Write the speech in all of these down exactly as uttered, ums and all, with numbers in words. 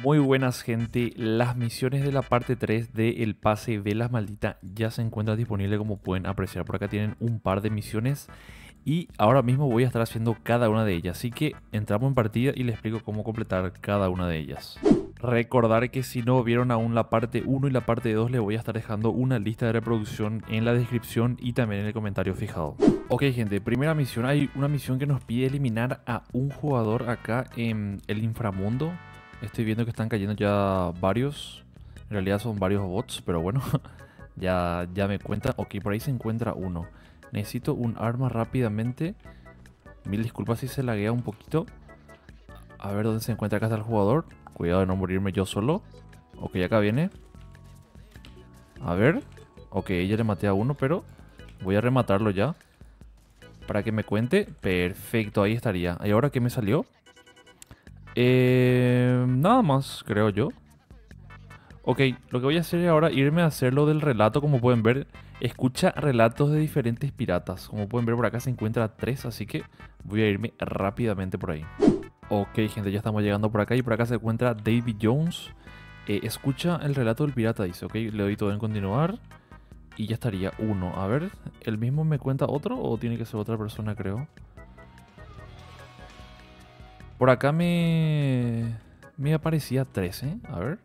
Muy buenas, gente, las misiones de la parte tres del pase Velas Malditas ya se encuentran disponibles, como pueden apreciar. Por acá tienen un par de misiones y ahora mismo voy a estar haciendo cada una de ellas, así que entramos en partida y les explico cómo completar cada una de ellas. Recordar que si no vieron aún la parte uno y la parte dos, les voy a estar dejando una lista de reproducción en la descripción y también en el comentario fijado. Ok, gente, primera misión, hay una misión que nos pide eliminar a un jugador acá en el inframundo. Estoy viendo que están cayendo ya varios, en realidad son varios bots, pero bueno, ya, ya me cuenta. Ok, por ahí se encuentra uno. Necesito un arma rápidamente. Mil disculpas si se laguea un poquito. A ver dónde se encuentra, acá está el jugador. Cuidado de no morirme yo solo. Ok, acá viene. A ver. Ok, ya le maté a uno, pero voy a rematarlo ya para que me cuente. Perfecto, ahí estaría. ¿Y ahora qué me salió? Eh, nada más, creo yo. Ok, lo que voy a hacer ahora es irme a hacer lo del relato. Como pueden ver, escucha relatos de diferentes piratas. Como pueden ver, por acá se encuentra tres, así que voy a irme rápidamente por ahí. Ok, gente, ya estamos llegando por acá y por acá se encuentra David Jones. Eh, escucha el relato del pirata, dice. Ok, le doy todo en continuar y ya estaría uno. A ver, ¿el mismo me cuenta otro o tiene que ser otra persona, creo? Por acá me, me aparecía trece, a ver.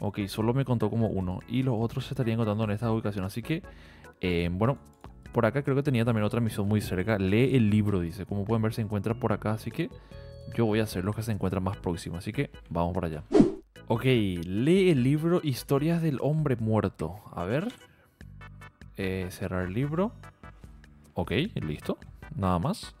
Ok, solo me contó como uno y los otros se estarían contando en esta ubicación. Así que, eh, bueno, por acá creo que tenía también otra misión muy cerca. Lee el libro, dice. Como pueden ver, se encuentra por acá, así que yo voy a hacer los que se encuentran más próximos, así que vamos para allá. Ok, lee el libro Historias del Hombre Muerto. A ver. Eh, cerrar el libro. Ok, listo. Nada más.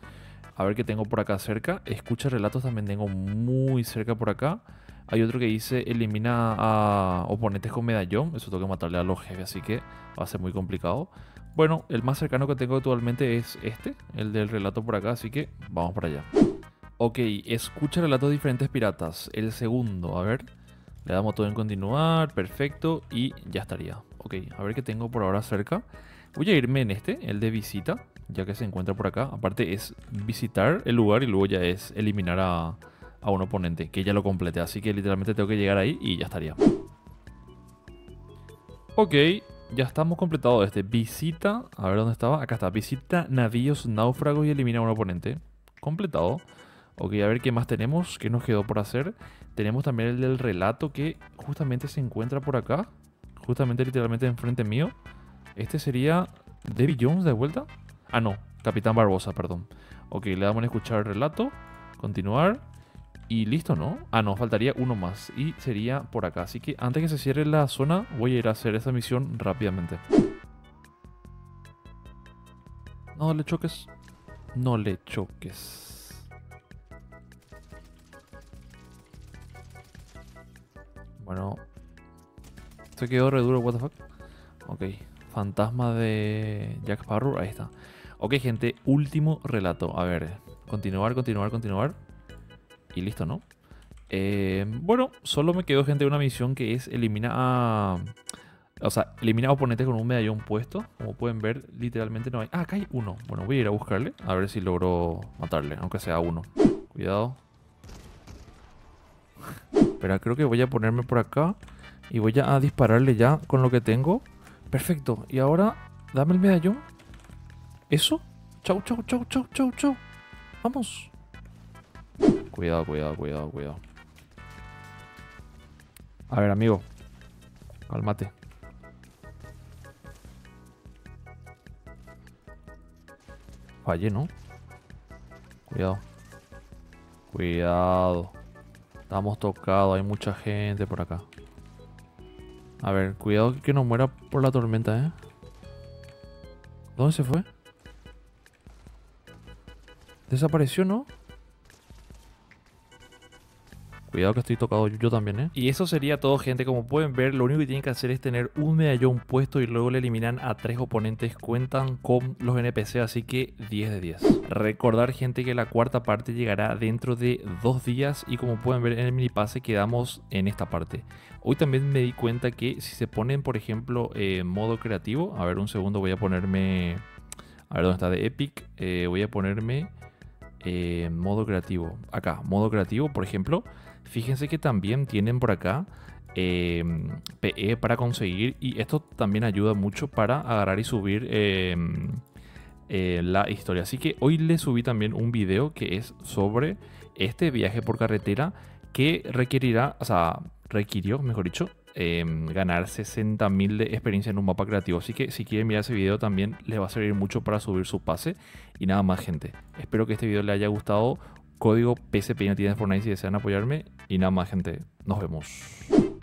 A ver qué tengo por acá cerca. Escucha relatos también tengo muy cerca por acá. Hay otro que dice elimina a oponentes con medallón. Eso tengo que matarle a los jefes, así que va a ser muy complicado. Bueno, el más cercano que tengo actualmente es este, el del relato por acá, así que vamos para allá. Ok, escucha relatos de diferentes piratas. El segundo, a ver. Le damos todo en continuar, perfecto. Y ya estaría. Ok, a ver qué tengo por ahora cerca. Voy a irme en este, el de visita, ya que se encuentra por acá. Aparte es visitar el lugar y luego ya es eliminar a, a un oponente, que ya lo completé. Así que literalmente tengo que llegar ahí y ya estaría. Ok, ya estamos completados este. Visita, a ver dónde estaba. Acá está, visita navíos náufragos y elimina a un oponente. Completado. Ok, a ver qué más tenemos, qué nos quedó por hacer. Tenemos también el del relato que justamente se encuentra por acá. Justamente, literalmente, enfrente mío. Este sería David Jones de vuelta. Ah, no, Capitán Barbossa, perdón. Ok, le damos a escuchar el relato. Continuar. Y listo, ¿no? Ah, no, faltaría uno más. Y sería por acá. Así que antes que se cierre la zona, voy a ir a hacer esa misión rápidamente. No le choques. No le choques. Bueno, se quedó re duro, what the fuck. Ok, Fantasma de Jack Sparrow, ahí está. Ok, gente, último relato. A ver, continuar, continuar, continuar. Y listo, ¿no? Eh, bueno, solo me quedó, gente, una misión que es eliminar a... O sea, eliminar a oponentes con un medallón puesto. Como pueden ver, literalmente no hay... Ah, acá hay uno. Bueno, voy a ir a buscarle, a ver si logro matarle, aunque sea uno. Cuidado. Espera, creo que voy a ponerme por acá y voy a dispararle ya con lo que tengo. Perfecto. Y ahora, dame el medallón. Eso. Chau, chau, chau, chau, chau, chau. Vamos. Cuidado, cuidado, cuidado, cuidado. A ver, amigo. Cálmate. Fallé, ¿no? Cuidado. Cuidado. Estamos tocados, hay mucha gente por acá. A ver, cuidado que no muera por la tormenta, ¿eh? ¿Dónde se fue? Desapareció, ¿no? Cuidado que estoy tocado yo, yo también, ¿eh? Y eso sería todo, gente. Como pueden ver, lo único que tienen que hacer es tener un medallón puesto y luego le eliminan a tres oponentes. Cuentan con los N P C, así que diez de diez. Recordar, gente, que la cuarta parte llegará dentro de dos días y como pueden ver en el minipase quedamos en esta parte. Hoy también me di cuenta que si se ponen, por ejemplo, eh, modo creativo... A ver, un segundo, voy a ponerme... A ver, ¿dónde está? De Epic. Eh, voy a ponerme eh, modo creativo. Acá, modo creativo, por ejemplo... Fíjense que también tienen por acá eh, P E para conseguir, y esto también ayuda mucho para agarrar y subir eh, eh, la historia. Así que hoy les subí también un video que es sobre este viaje por carretera que requerirá, o sea, requirió, mejor dicho, Eh, ganar sesenta mil de experiencia en un mapa creativo. Así que si quieren mirar ese video también les va a servir mucho para subir su pase. Y nada más, gente, espero que este video les haya gustado. Código P C P Y no tiene Fortnite si desean apoyarme. Y nada más, gente, nos vemos.